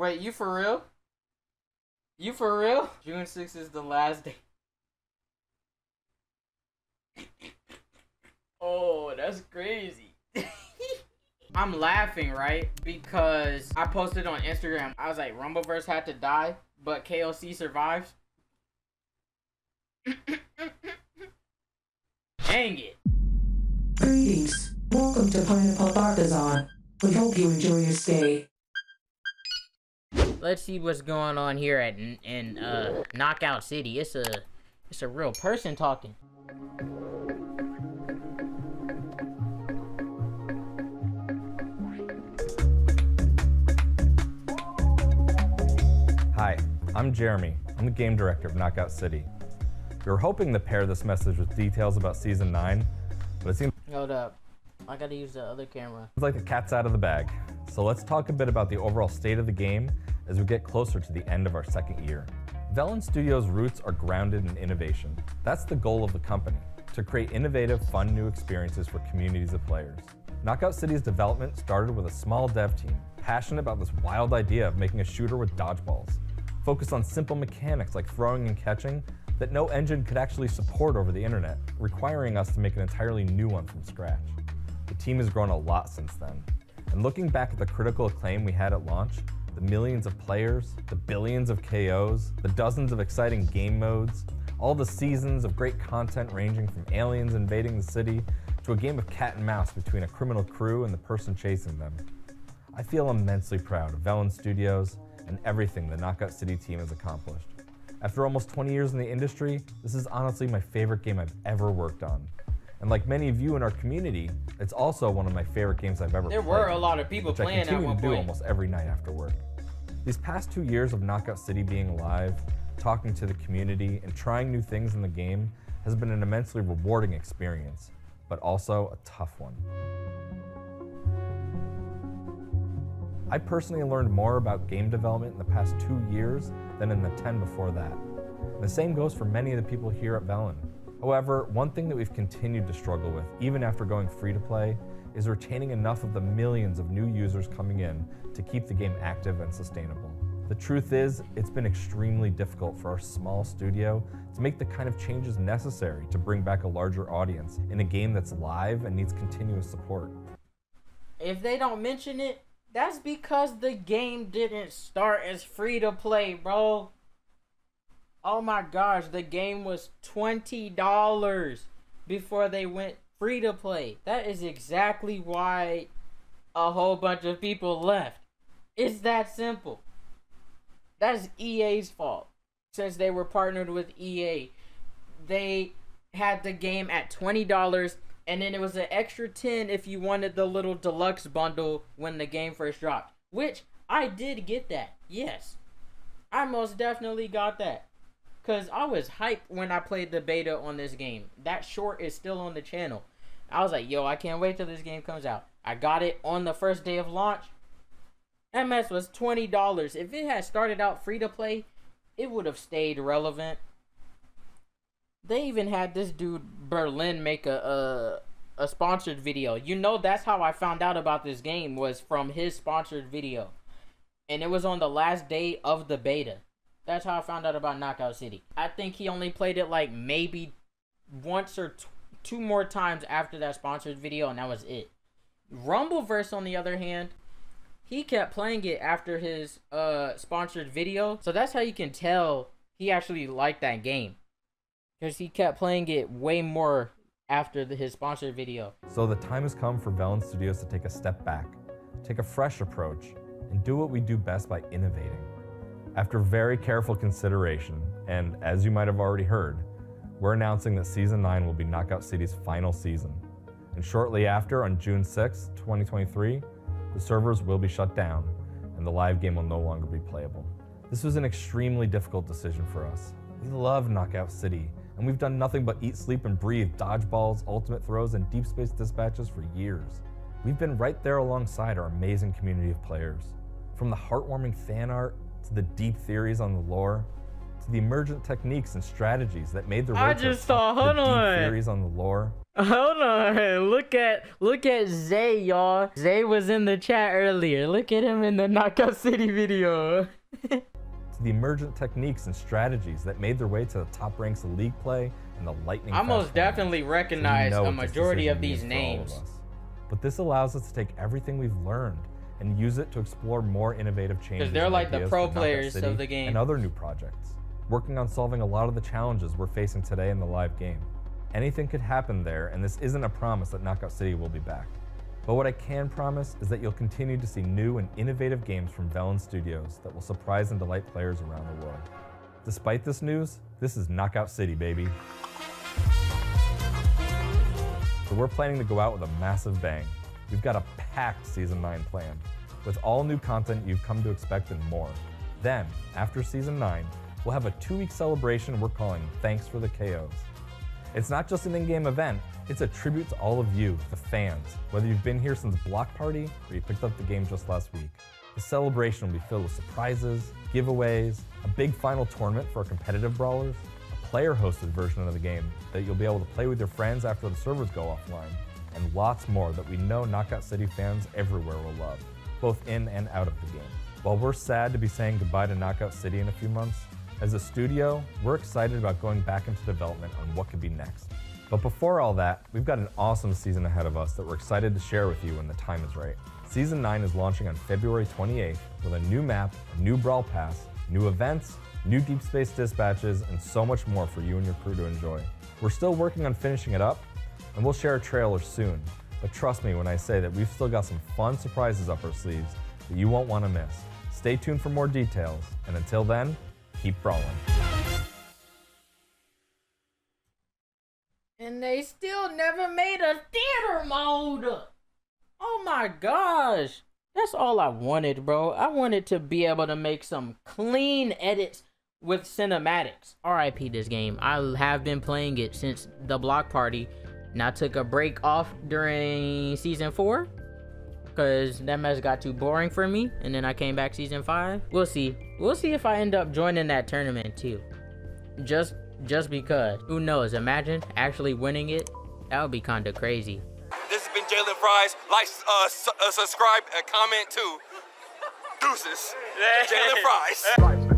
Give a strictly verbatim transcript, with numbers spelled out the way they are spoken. Wait, you for real? You for real? June sixth is the last day. Oh, that's crazy. I'm laughing, right? Because I posted on Instagram. I was like, Rumbleverse had to die, but K L C survives. Dang it. Greetings. Welcome to Pineapple Artisan. We hope you enjoy your stay. Let's see what's going on here at in uh, Knockout City. It's a it's a real person talking. Hi, I'm Jeremy. I'm the game director of Knockout City. We were hoping to pair this message with details about season nine, but it seems. Hold up. I gotta use the other camera. It's like the cat's out of the bag. So let's talk a bit about the overall state of the game as we get closer to the end of our second year. Velen Studios' roots are grounded in innovation. That's the goal of the company, to create innovative, fun new experiences for communities of players. Knockout City's development started with a small dev team, passionate about this wild idea of making a shooter with dodgeballs, focused on simple mechanics like throwing and catching that no engine could actually support over the internet, requiring us to make an entirely new one from scratch. The team has grown a lot since then. And looking back at the critical acclaim we had at launch, the millions of players, the billions of K Os, the dozens of exciting game modes, all the seasons of great content ranging from aliens invading the city to a game of cat and mouse between a criminal crew and the person chasing them. I feel immensely proud of Velen Studios and everything the Knockout City team has accomplished. After almost twenty years in the industry, this is honestly my favorite game I've ever worked on. And like many of you in our community, it's also one of my favorite games I've ever played. There were a lot of people playing at one point. Which I continue to do almost every night after work. These past two years of Knockout City being alive, talking to the community, and trying new things in the game has been an immensely rewarding experience, but also a tough one. I personally learned more about game development in the past two years than in the ten before that. And the same goes for many of the people here at Velen. However, one thing that we've continued to struggle with, even after going free-to-play, is retaining enough of the millions of new users coming in to keep the game active and sustainable. The truth is, it's been extremely difficult for our small studio to make the kind of changes necessary to bring back a larger audience in a game that's live and needs continuous support. If they don't mention it, that's because the game didn't start as free-to-play, bro. Oh my gosh, the game was twenty dollars before they went free to play. That is exactly why a whole bunch of people left. It's that simple. That's E A's fault. Since they were partnered with E A, they had the game at twenty dollars and then it was an extra ten dollars if you wanted the little deluxe bundle when the game first dropped. Which, I did get that, yes. I most definitely got that. Because I was hyped when I played the beta on this game. That short is still on the channel. I was like, yo, I can't wait till this game comes out. I got it on the first day of launch. That mess was twenty dollars. If it had started out free to play, it would have stayed relevant. They even had this dude, Berlin, make a, a, a sponsored video. You know, that's how I found out about this game, was from his sponsored video. And it was on the last day of the beta. That's how I found out about Knockout City. I think he only played it like maybe once or t two more times after that sponsored video, and that was it. Rumbleverse, on the other hand, he kept playing it after his uh, sponsored video. So that's how you can tell he actually liked that game, because he kept playing it way more after the, his sponsored video. So the time has come for Velen Studios to take a step back, take a fresh approach, and do what we do best by innovating. After very careful consideration, and as you might have already heard, we're announcing that Season nine will be Knockout City's final season. And shortly after, on June sixth, twenty twenty-three, the servers will be shut down and the live game will no longer be playable. This was an extremely difficult decision for us. We love Knockout City, and we've done nothing but eat, sleep, and breathe dodgeballs, ultimate throws, and deep space dispatches for years. We've been right there alongside our amazing community of players. From the heartwarming fan art to the deep theories on the lore, to the emergent techniques and strategies that made the I just saw hold on theories on the lore. Hold on, look at look at Zay, y'all. Zay was in the chat earlier. Look at him in the Knockout City video. To the emergent techniques and strategies that made their way to the top ranks of league play and the lightning. I most definitely recognize a majority of these names. Of but this allows us to take everything we've learned and use it to explore more innovative changes. Because they're like the pro players of the game. And other new projects, working on solving a lot of the challenges we're facing today in the live game. Anything could happen there, and this isn't a promise that Knockout City will be back. But what I can promise is that you'll continue to see new and innovative games from Velen Studios that will surprise and delight players around the world. Despite this news, this is Knockout City, baby. So we're planning to go out with a massive bang. We've got a packed Season nine planned, with all new content you've come to expect and more. Then, after Season nine, we'll have a two-week celebration we're calling Thanks for the K Os. It's not just an in-game event, it's a tribute to all of you, the fans, whether you've been here since Block Party or you picked up the game just last week. The celebration will be filled with surprises, giveaways, a big final tournament for our competitive brawlers, a player-hosted version of the game that you'll be able to play with your friends after the servers go offline, and lots more that we know Knockout City fans everywhere will love, both in and out of the game. While we're sad to be saying goodbye to Knockout City in a few months, as a studio, we're excited about going back into development on what could be next. But before all that, we've got an awesome season ahead of us that we're excited to share with you when the time is right. Season nine is launching on February twenty-eighth with a new map, a new Brawl Pass, new events, new Deep Space dispatches, and so much more for you and your crew to enjoy. We're still working on finishing it up, and we'll share a trailer soon, but trust me when I say that we've still got some fun surprises up our sleeves that you won't want to miss. Stay tuned for more details, and until then, keep brawling. And they still never made a theater mode! Oh my gosh! That's all I wanted, bro. I wanted to be able to make some clean edits with cinematics. R I P this game. I have been playing it since the Block Party. And I took a break off during season four because that mess got too boring for me. And then I came back season five. We'll see. We'll see if I end up joining that tournament too. Just just because. Who knows? Imagine actually winning it. That would be kind of crazy. This has been Jalen Fries. Like, uh, su uh, subscribe, and comment too. Deuces. Jalen Fries.